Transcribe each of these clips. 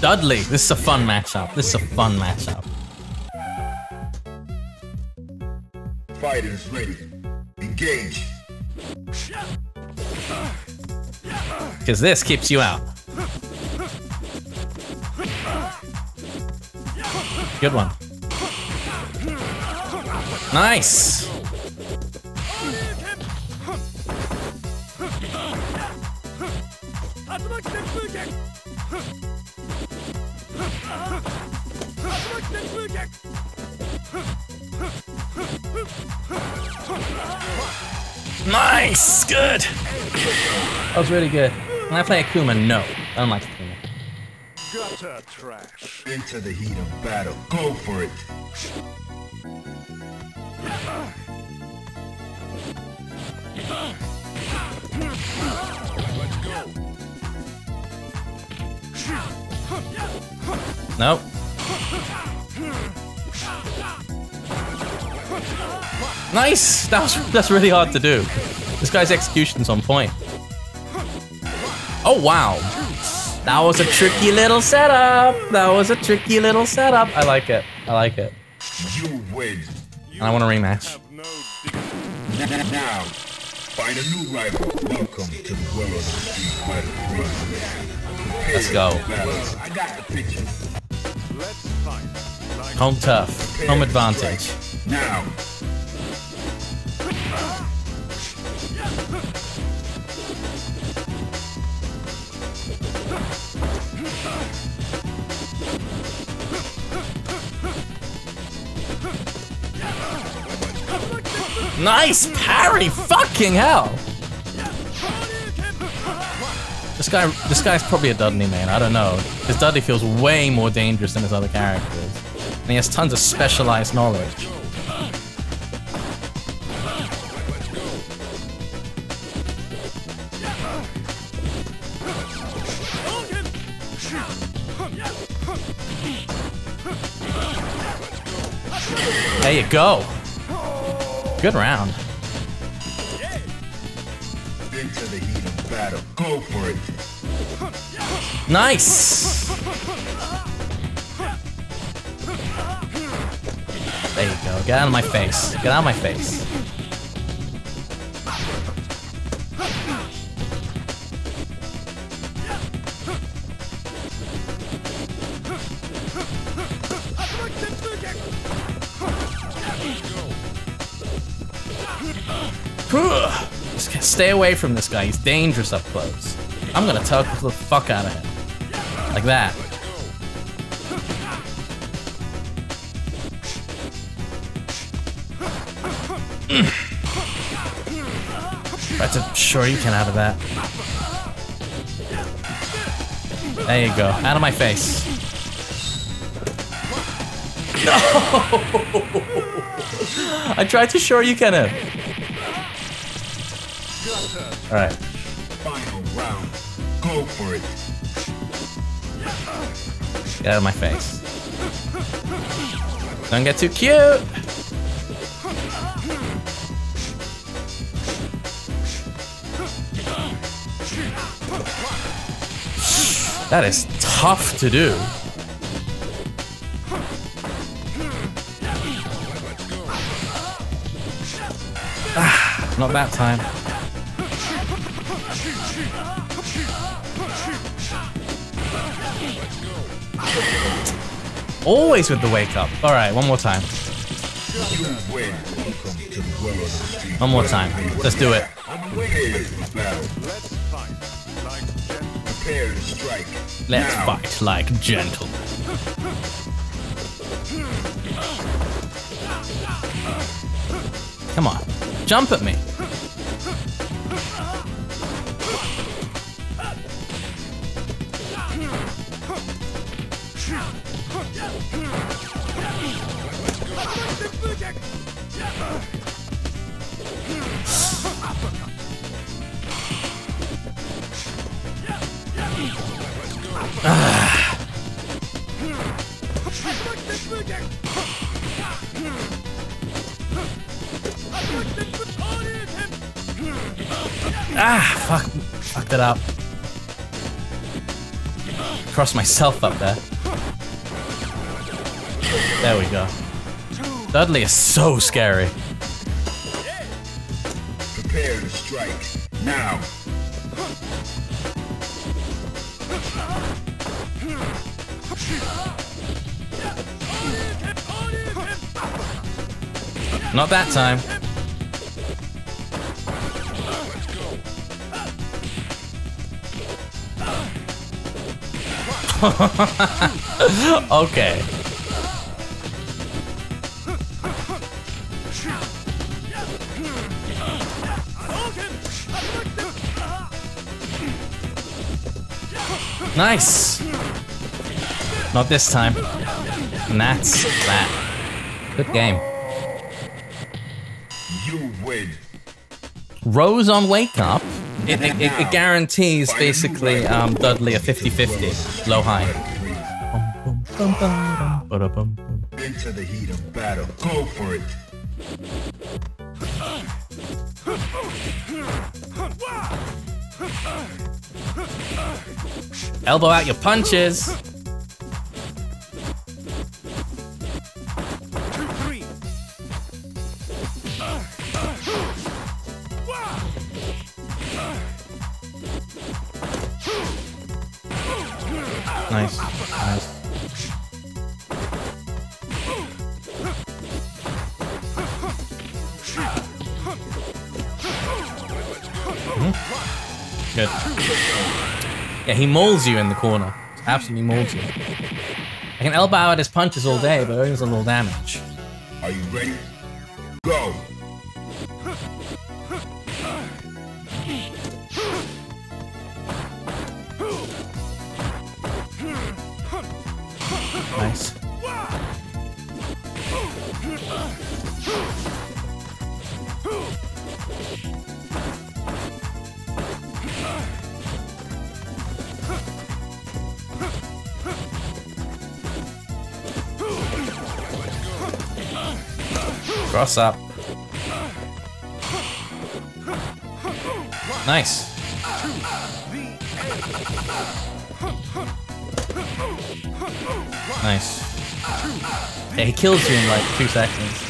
Dudley, this is a fun matchup. Fighters ready. Engage. Because this keeps you out. Good one. Nice. Nice! Good! That was really good. When I play Akuma, no. I don't like Akuma. Gutter trash. Into the heat of battle. Go for it. Nope. Nice! That's really hard to do. This guy's execution's on point. Oh, wow. That was a tricky little setup. I like it. You win. And I want a rematch. Now, find a new rival. Welcome to the world of Street Fighter. Let's go. I got the picture. Let's fight. Home turf. Home advantage. Now. Nice parry! Fucking hell! This guy's probably a Dudley man. I don't know. His Dudley feels way more dangerous than his other characters, and he has tons of specialized knowledge. There you go. Good round. Into the heat of battle. Go for it. Nice. There you go. Get out of my face. Get out of my face. Just stay away from this guy. He's dangerous up close. I'm gonna tackle the fuck out of him. Like that. That's a shuriken out of that. There you go. Out of my face. No! I tried to shuriken him. All right. Final round. Go for it. Get out of my face. Don't get too cute. That is tough to do. Ah, not that time. Always with the wake up. All right, one more time. One more time. Let's do it. Let's fight like gentlemen. Come on, jump at me. Ah, fuck, fucked it up. crossed myself up there. There we go. Dudley is so scary. Prepare to strike now. Not that time. Okay. Nice. Not this time. And that's that. Good game. You win. Rose on wake up. It guarantees basically Dudley a 50-50 low high. Into the heat of battle. Go for it. Elbow out your punches. Nice. Nice. Mm-hmm. Good. Yeah, he mauls you in the corner. Absolutely mauls you. I can elbow out his punches all day, but only does a little damage. Are you ready? Go! Nice. Cross up. Nice. Nice. Yeah, he kills you in like 2 seconds.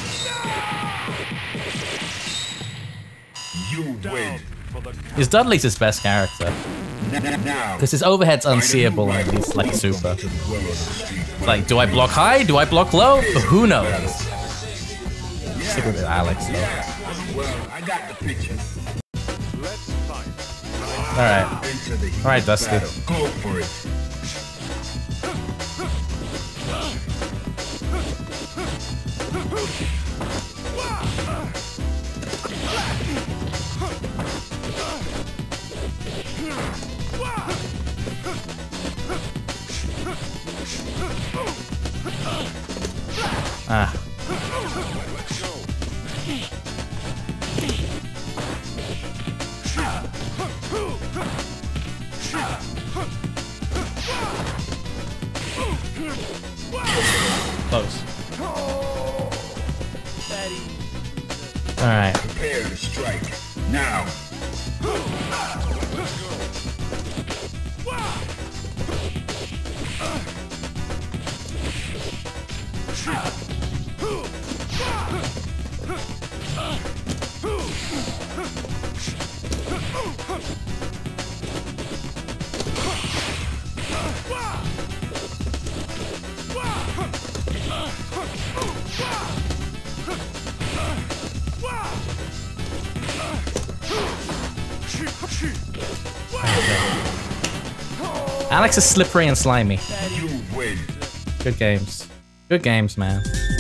You win. Is Dudley's his best character? Because his overhead's unseeable and he's like super. Like, do I block high? Do I block low? But who knows? Stick with Alex though. Alright. Alright, Dusty. Go for it. Ah. Close. All right. Prepare to strike now. Alex is slippery and slimy. Good games. Good games, man.